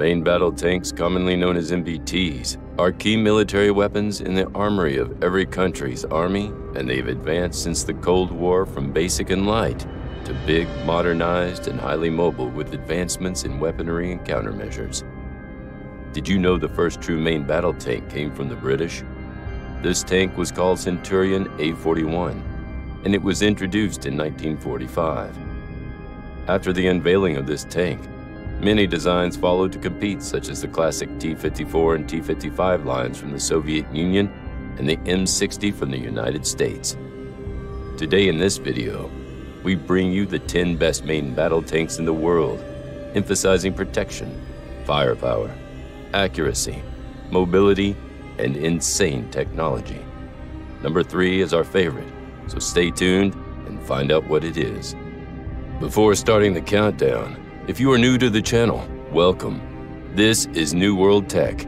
Main battle tanks, commonly known as MBTs, are key military weapons in the armory of every country's army, and they've advanced since the Cold War from basic and light to big, modernized, and highly mobile with advancements in weaponry and countermeasures. Did you know the first true main battle tank came from the British? This tank was called Centurion A41, and it was introduced in 1945. After the unveiling of this tank, many designs followed to compete, such as the classic T-54 and T-55 lines from the Soviet Union and the M-60 from the United States. Today in this video, we bring you the 10 best main battle tanks in the world, emphasizing protection, firepower, accuracy, mobility, and insane technology. Number 3 is our favorite, so stay tuned and find out what it is. Before starting the countdown, if you are new to the channel, welcome. This is New World Tech.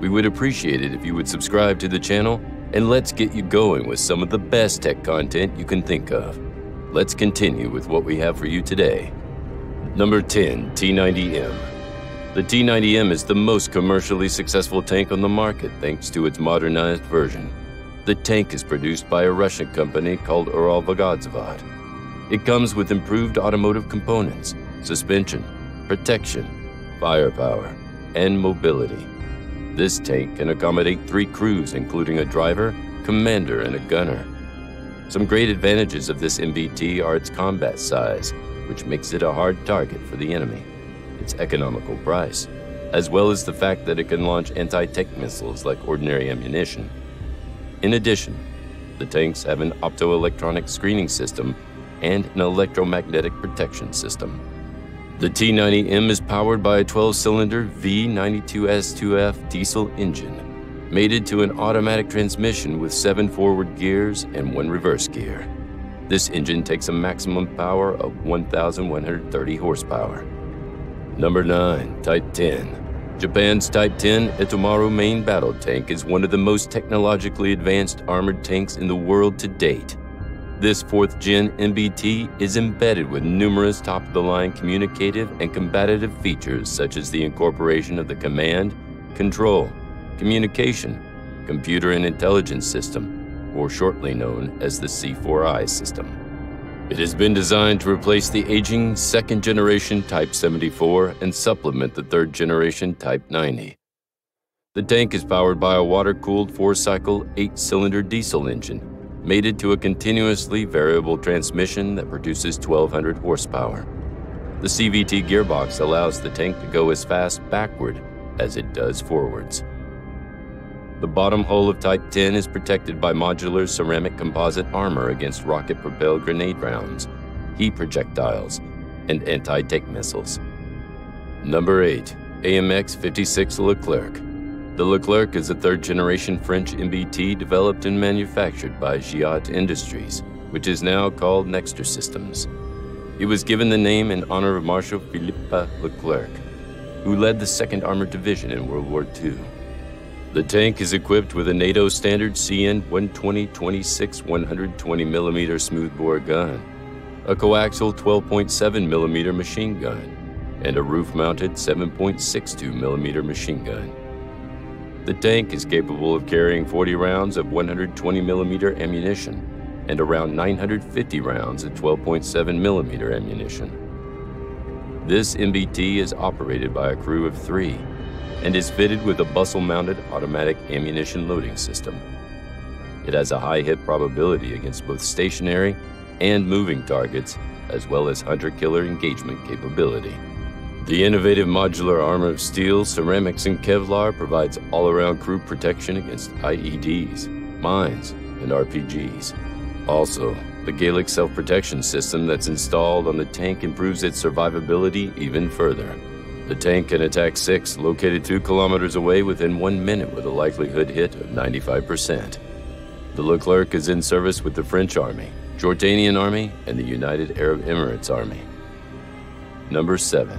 We would appreciate it if you would subscribe to the channel, and let's get you going with some of the best tech content you can think of. Let's continue with what we have for you today. Number 10, T-90M. The T-90M is the most commercially successful tank on the market thanks to its modernized version. The tank is produced by a Russian company called Uralvagonzavod. It comes with improved automotive components, suspension, protection, firepower, and mobility. This tank can accommodate 3 crews, including a driver, commander, and a gunner. Some great advantages of this MBT are its combat size, which makes it a hard target for the enemy, its economical price, as well as the fact that it can launch anti-tank missiles like ordinary ammunition. In addition, the tanks have an optoelectronic screening system and an electromagnetic protection system. The T-90M is powered by a 12-cylinder V92S2F diesel engine, mated to an automatic transmission with 7 forward gears and 1 reverse gear. This engine takes a maximum power of 1,130 horsepower. Number 9, Type 10. Japan's Type 10 Itomaru main battle tank is one of the most technologically advanced armored tanks in the world to date. This 4th-gen MBT is embedded with numerous top-of-the-line communicative and combative features such as the incorporation of the command, control, communication, computer and intelligence system, or shortly known as the C4I system. It has been designed to replace the aging 2nd-generation Type 74 and supplement the 3rd-generation Type 90. The tank is powered by a water-cooled 4-cycle 8-cylinder diesel engine, mated to a continuously variable transmission that produces 1,200 horsepower. The CVT gearbox allows the tank to go as fast backward as it does forwards. The bottom hull of Type 10 is protected by modular ceramic composite armor against rocket-propelled grenade rounds, heat projectiles, and anti-tank missiles. Number 8, AMX-56 Leclerc. The Leclerc is a 3rd-generation French MBT developed and manufactured by Giat Industries, which is now called Nexter Systems. It was given the name in honor of Marshal Philippe Leclerc, who led the 2nd Armored Division in World War II. The tank is equipped with a NATO standard CN 120-26 120mm smoothbore gun, a coaxial 12.7mm machine gun, and a roof-mounted 7.62mm machine gun. The tank is capable of carrying 40 rounds of 120mm ammunition and around 950 rounds of 12.7mm ammunition. This MBT is operated by a crew of 3 and is fitted with a bustle-mounted automatic ammunition loading system. It has a high hit probability against both stationary and moving targets, as well as hunter-killer engagement capability. The innovative modular armor of steel, ceramics, and Kevlar provides all-around crew protection against IEDs, mines, and RPGs. Also, the Gallic self-protection system that's installed on the tank improves its survivability even further. The tank can attack 6 located 2 kilometers away within 1 minute with a likelihood hit of 95%. The Leclerc is in service with the French Army, Jordanian Army, and the United Arab Emirates Army. Number 7.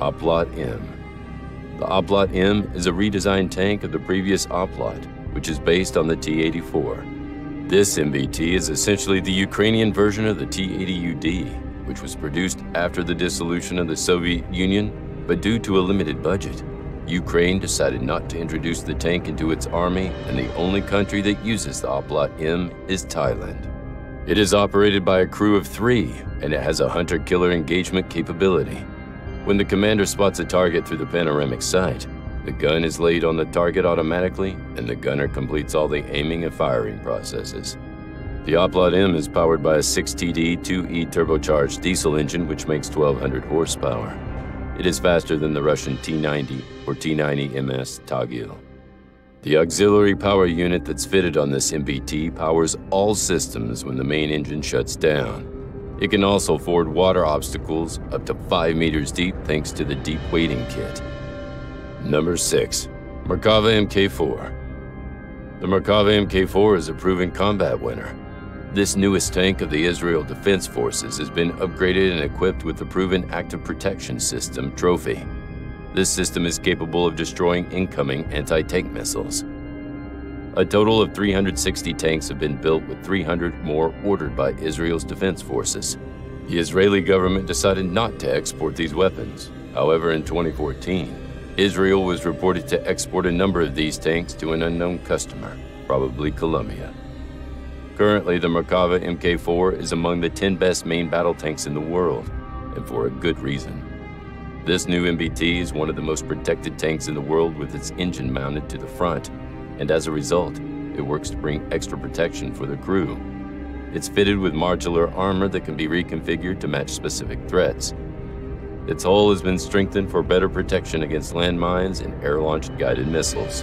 Oplot-M. The Oplot-M is a redesigned tank of the previous Oplot, which is based on the T-84. This MBT is essentially the Ukrainian version of the T-80UD, which was produced after the dissolution of the Soviet Union But due to a limited budget, Ukraine decided not to introduce the tank into its army, and the only country that uses the Oplot-M is Thailand. It is operated by a crew of 3, and it has a hunter-killer engagement capability. When the commander spots a target through the panoramic sight, the gun is laid on the target automatically, and the gunner completes all the aiming and firing processes. The Oplot-M is powered by a 6TD 2E turbocharged diesel engine, which makes 1,200 horsepower. It is faster than the Russian T-90 or T-90MS Tagil. The auxiliary power unit that's fitted on this MBT powers all systems when the main engine shuts down. It can also ford water obstacles up to 5 meters deep thanks to the deep wading kit. Number 6. Merkava MK.4. The Merkava MK.4 is a proven combat winner. This newest tank of the Israel Defense Forces has been upgraded and equipped with the proven active protection system, Trophy. This system is capable of destroying incoming anti-tank missiles. A total of 360 tanks have been built, with 300 more ordered by Israel's defense forces. The Israeli government decided not to export these weapons. However, in 2014, Israel was reported to export a number of these tanks to an unknown customer, probably Colombia. Currently, the Merkava MK4 is among the 10 best main battle tanks in the world, and for a good reason. This new MBT is one of the most protected tanks in the world, with its engine mounted to the front, and as a result, it works to bring extra protection for the crew. It's fitted with modular armor that can be reconfigured to match specific threats. Its hull has been strengthened for better protection against landmines and air-launched guided missiles.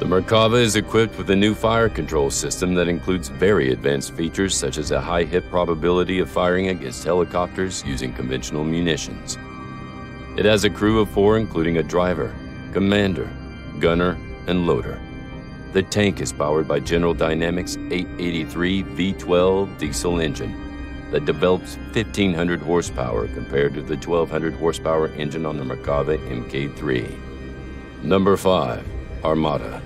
The Merkava is equipped with a new fire control system that includes very advanced features such as a high hit probability of firing against helicopters using conventional munitions. It has a crew of 4, including a driver, commander, gunner, and loader. The tank is powered by General Dynamics 883 V12 diesel engine that develops 1,500 horsepower compared to the 1,200 horsepower engine on the Merkava MK3. Number 5. Armata.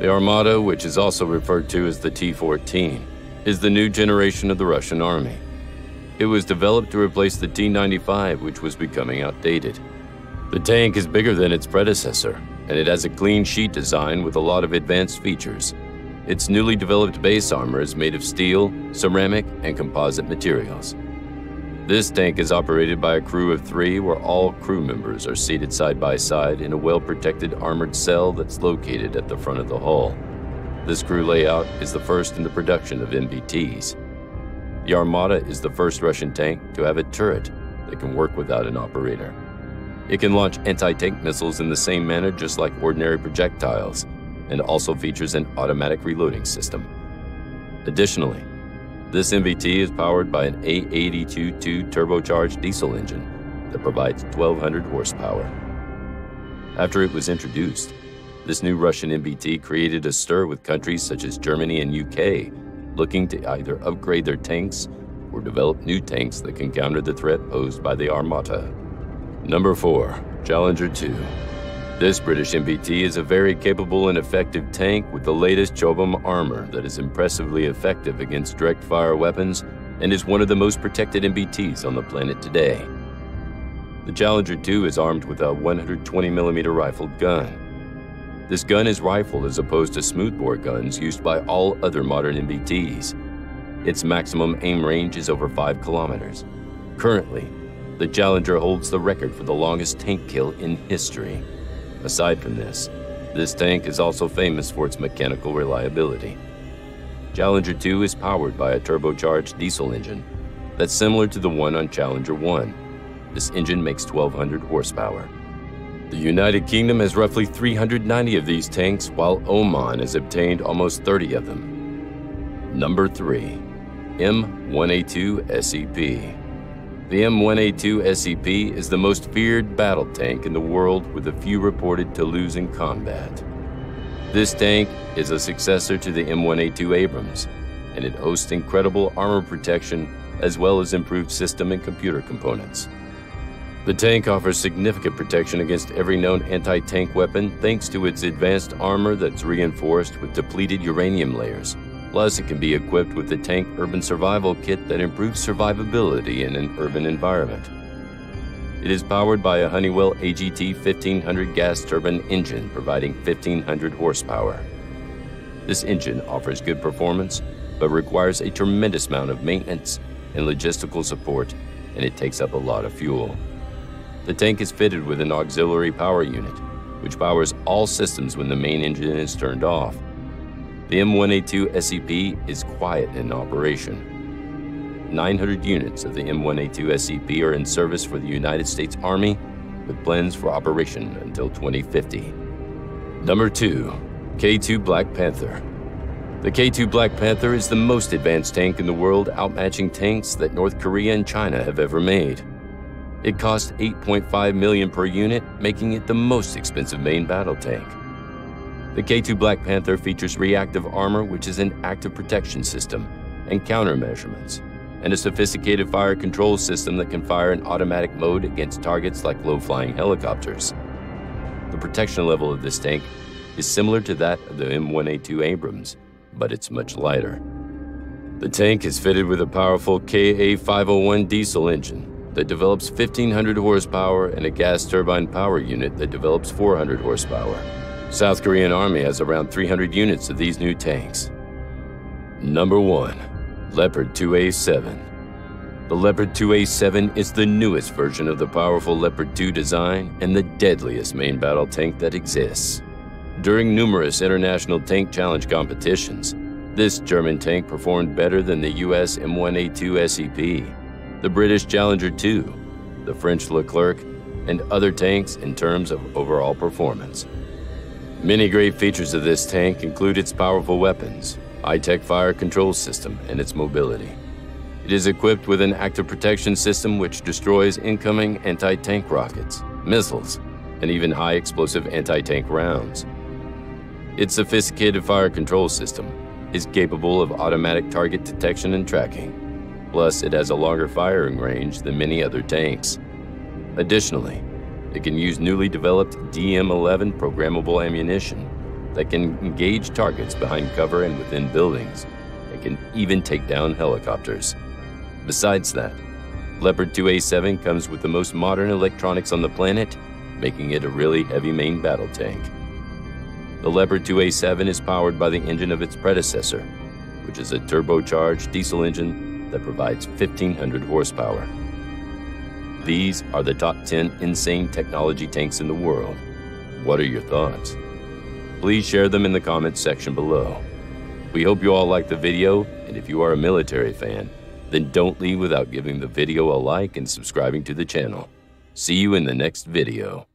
The Armata, which is also referred to as the T-14, is the new generation of the Russian army. It was developed to replace the T-95, which was becoming outdated. The tank is bigger than its predecessor, and it has a clean sheet design with a lot of advanced features. Its newly developed base armor is made of steel, ceramic, and composite materials. This tank is operated by a crew of 3, where all crew members are seated side by side in a well-protected armored cell that's located at the front of the hull. This crew layout is the first in the production of MBTs. The Armata is the first Russian tank to have a turret that can work without an operator. It can launch anti-tank missiles in the same manner just like ordinary projectiles, and also features an automatic reloading system. Additionally, this MBT is powered by an A822 turbocharged diesel engine that provides 1,200 horsepower. After it was introduced, this new Russian MBT created a stir, with countries such as Germany and UK looking to either upgrade their tanks or develop new tanks that can counter the threat posed by the Armata. Number 4. Challenger 2. This British MBT is a very capable and effective tank with the latest Chobham armor that is impressively effective against direct fire weapons, and is one of the most protected MBTs on the planet today. The Challenger 2 is armed with a 120mm rifled gun. This gun is rifled as opposed to smoothbore guns used by all other modern MBTs. Its maximum aim range is over 5 kilometers. Currently, the Challenger holds the record for the longest tank kill in history. Aside from this, this tank is also famous for its mechanical reliability. Challenger 2 is powered by a turbocharged diesel engine that's similar to the one on Challenger 1. This engine makes 1,200 horsepower. The United Kingdom has roughly 390 of these tanks, while Oman has obtained almost 30 of them. Number 3. M1A2 SEP. The M1A2 SEP is the most feared battle tank in the world, with a few reported to lose in combat. This tank is a successor to the M1A2 Abrams, and it boasts incredible armor protection as well as improved system and computer components. The tank offers significant protection against every known anti-tank weapon thanks to its advanced armor that's reinforced with depleted uranium layers. Plus, it can be equipped with the tank urban survival kit that improves survivability in an urban environment. It is powered by a Honeywell AGT 1500 gas turbine engine providing 1500 horsepower. This engine offers good performance, but requires a tremendous amount of maintenance and logistical support, and it takes up a lot of fuel. The tank is fitted with an auxiliary power unit, which powers all systems when the main engine is turned off. The M1A2 SEP is quiet in operation. 900 units of the M1A2 SEP are in service for the United States Army, with plans for operation until 2050. Number 2, K2 Black Panther. The K2 Black Panther is the most advanced tank in the world, outmatching tanks that North Korea and China have ever made. It cost $8.5 million per unit, making it the most expensive main battle tank. The K2 Black Panther features reactive armor, which is an active protection system, and countermeasures, and a sophisticated fire control system that can fire in automatic mode against targets like low-flying helicopters. The protection level of this tank is similar to that of the M1A2 Abrams, but it's much lighter. The tank is fitted with a powerful Ka-501 diesel engine that develops 1,500 horsepower and a gas turbine power unit that develops 400 horsepower. South Korean Army has around 300 units of these new tanks. Number 1, Leopard 2A7. The Leopard 2A7 is the newest version of the powerful Leopard 2 design and the deadliest main battle tank that exists. During numerous international tank challenge competitions, this German tank performed better than the US M1A2 SEP, the British Challenger 2, the French Leclerc, and other tanks in terms of overall performance. Many great features of this tank include its powerful weapons, high-tech fire control system, and its mobility. It is equipped with an active protection system which destroys incoming anti-tank rockets, missiles, and even high-explosive anti-tank rounds. Its sophisticated fire control system is capable of automatic target detection and tracking. Plus, it has a longer firing range than many other tanks. Additionally, it can use newly developed DM-11 programmable ammunition that can engage targets behind cover and within buildings, and can even take down helicopters. Besides that, Leopard 2A7 comes with the most modern electronics on the planet, making it a really heavy main battle tank. The Leopard 2A7 is powered by the engine of its predecessor, which is a turbocharged diesel engine that provides 1,500 horsepower. These are the top 10 insane technology tanks in the world. What are your thoughts? Please share them in the comments section below. We hope you all liked the video, and if you are a military fan, then don't leave without giving the video a like and subscribing to the channel. See you in the next video.